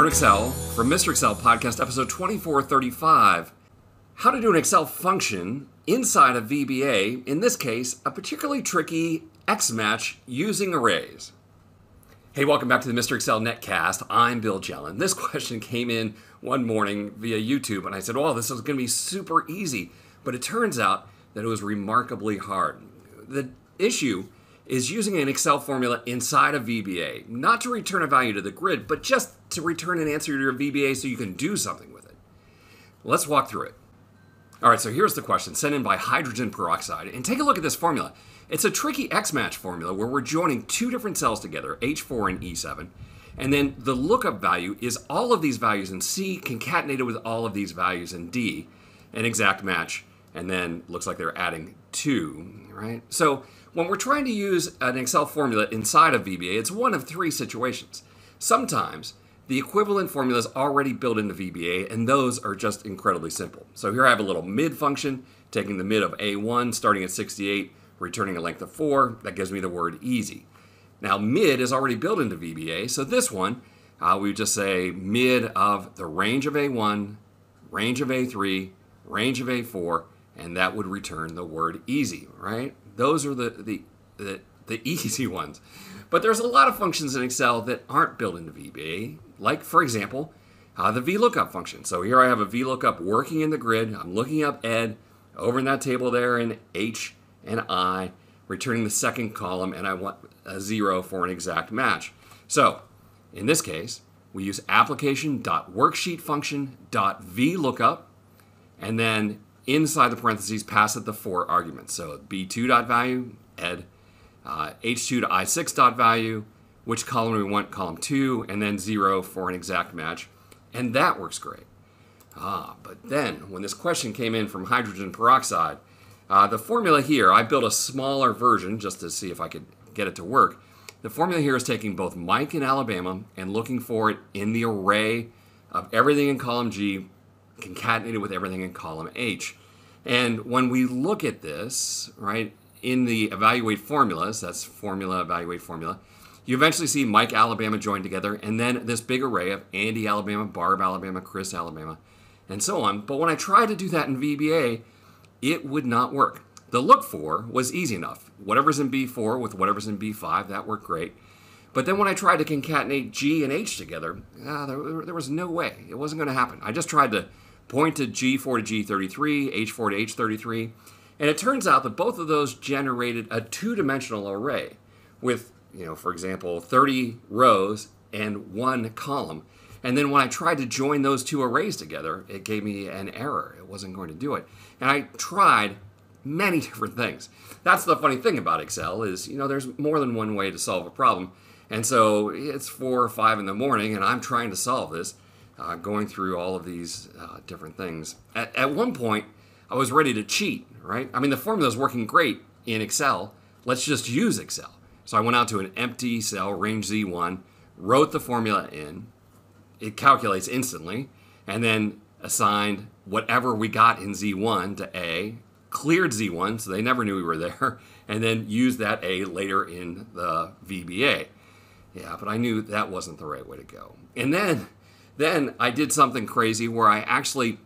Learn Excel from Mr. Excel Podcast, episode 2435. How to do an Excel function inside a VBA, in this case, a particularly tricky XMATCH using arrays. Hey, welcome back to the Mr. Excel Netcast. I'm Bill Jelen. This question came in one morning via YouTube, and I said, oh, this is going to be super easy. But it turns out that it was remarkably hard. The issue is using an Excel formula inside a VBA, not to return a value to the grid, but just to return an answer to your VBA so you can do something with it. Let's walk through it. All right, so here's the question sent in by Hydrogen Peroxide. And take a look at this formula. It's a tricky XMATCH formula where we're joining two different cells together, H4 and E7. And then the lookup value is all of these values in C concatenated with all of these values in D, an exact match, and then looks like they're adding two, right? So when we're trying to use an Excel formula inside of VBA, it's one of three situations. Sometimes the equivalent formula is already built into VBA, and those are just incredibly simple. So here I have a little mid function, taking the mid of A1, starting at 68, returning a length of 4. That gives me the word easy. Now mid is already built into VBA, so this one, we would just say mid of the range of A1, range of A3, range of A4, and that would return the word easy, right? Those are the easy ones. But there's a lot of functions in Excel that aren't built into VBA, like, for example, the VLOOKUP function. So here I have a VLOOKUP working in the grid. I'm looking up Ed over in that table there in H and I, returning the second column, and I want a 0 for an exact match. So in this case, we use Application.Worksheet function.VLOOKUP, and then inside the parentheses, pass it the 4 arguments. So B2.value, Ed, H2 to I6.value, which column we want, column 2, and then 0 for an exact match. And that works great. But then when this question came in from Hydrogen Peroxide, the formula here, I built a smaller version just to see if I could get it to work. The formula here is taking both Mike and Alabama and looking for it in the array of everything in column G, concatenated with everything in column H. And when we look at this, right, in the evaluate formulas, that's formula, evaluate formula, you eventually see Mike, Alabama joined together, and then this big array of Andy, Alabama, Barb, Alabama, Chris, Alabama, and so on. But when I tried to do that in VBA, it would not work. The look for was easy enough. Whatever's in B4 with whatever's in B5, that worked great. But then when I tried to concatenate G and H together, there was no way. It wasn't going to happen. I just tried to point to G4 to G33, H4 to H33, and it turns out that both of those generated a two-dimensional array with, you know, for example, 30 rows and 1 column. And then when I tried to join those two arrays together, it gave me an error. It wasn't going to do it. And I tried many different things. That's the funny thing about Excel is, you know, there's more than one way to solve a problem. And so it's 4 or 5 in the morning, and I'm trying to solve this. Going through all of these different things. At one point, I was ready to cheat, right? I mean, the formula is working great in Excel. Let's just use Excel. So I went out to an empty cell, range Z1, wrote the formula in. It calculates instantly, and then assigned whatever we got in Z1 to A, cleared Z1, so they never knew we were there, and then used that A later in the VBA. Yeah, but I knew that wasn't the right way to go. And then I did something crazy where I actually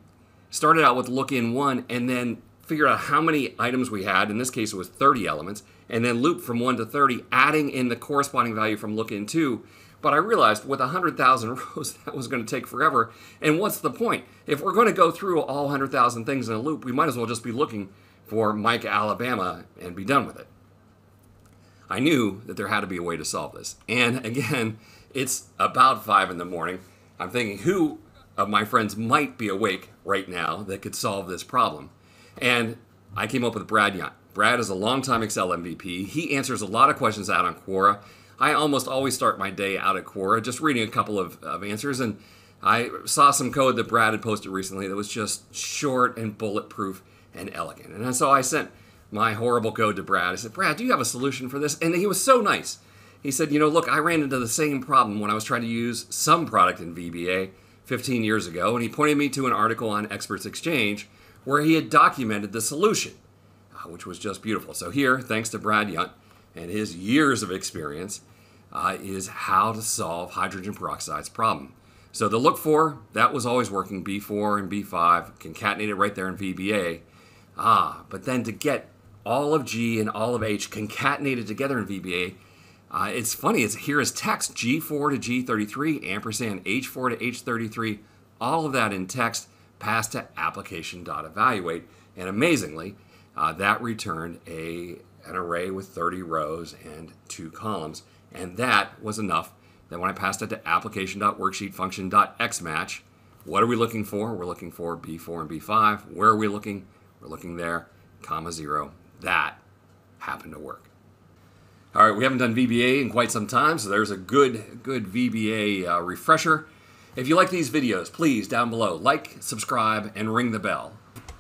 started out with look in 1 and then figured out how many items we had. In this case, it was 30 elements, and then looped from 1 to 30, adding in the corresponding value from look in 2. But I realized with 100,000 rows, that was going to take forever. And what's the point? If we're going to go through all 100,000 things in a loop, we might as well just be looking for Mike, Alabama, and be done with it. I knew that there had to be a way to solve this. And again, it's about 5 in the morning. I'm thinking, who of my friends might be awake right now that could solve this problem? And I came up with Brad Yundt. Brad is a longtime Excel MVP. He answers a lot of questions out on Quora. I almost always start my day out at Quora, just reading a couple of answers. And I saw some code that Brad had posted recently that was just short and bulletproof and elegant. And so I sent my horrible code to Brad. I said, Brad, do you have a solution for this? And he was so nice. He said, you know, look, I ran into the same problem when I was trying to use SUMPRODUCT in VBA 15 years ago, and he pointed me to an article on Experts Exchange where he had documented the solution, which was just beautiful. So here, thanks to Brad Yundt and his years of experience, is how to solve hydrogen peroxide's problem. So the look for, that was always working, B4 and B5, concatenate it right there in VBA. But then to get all of G and all of H concatenated together in VBA, it's funny, it's here is text, G4 to G33, ampersand, H4 to H33, all of that in text, passed to Application.Evaluate, and amazingly, that returned an array with 30 rows and 2 columns, and that was enough that when I passed it to Application.WorksheetFunction.XMATCH, what are we looking for? We're looking for B4 and B5. Where are we looking? We're looking there, comma 0. That happened to work. All right, we haven't done VBA in quite some time, so there's a good VBA refresher. If you like these videos, please, down below, like, subscribe, and ring the bell.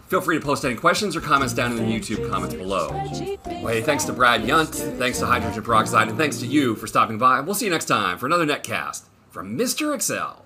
Feel free to post any questions or comments down in the YouTube comments below. Well, hey, thanks to Brad Yundt, thanks to Hydrogen Peroxide, and thanks to you for stopping by. We'll see you next time for another Netcast from Mr. Excel.